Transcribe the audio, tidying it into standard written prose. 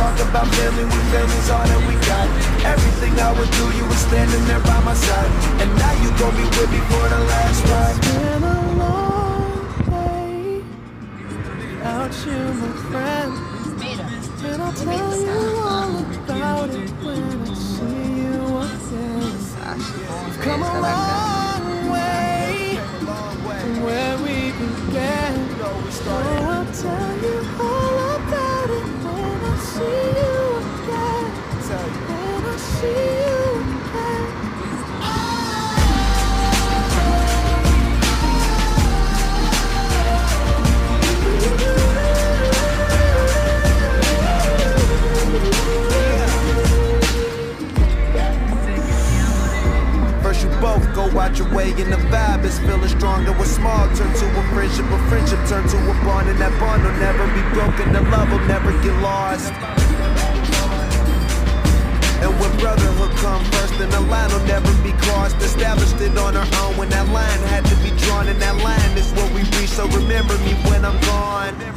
talk about family when family's all that we got? Everything I would do, you were standing there by my side, and now you gon' be with me for the last ride. It's been a long day without you, my friend, and I'll tell you all about it when I see you again. We've come a long way from where we began. Oh, I'll tell you all about it when I see you again. When I see you. Both go out your way and the vibe is feeling stronger. What's small turn to a friendship turn to a bond, and that bond will never be broken, the love will never get lost. And when brotherhood come first, then the line will never be crossed. Established it on our own when that line had to be drawn, and that line is what we reach, so remember me when I'm gone.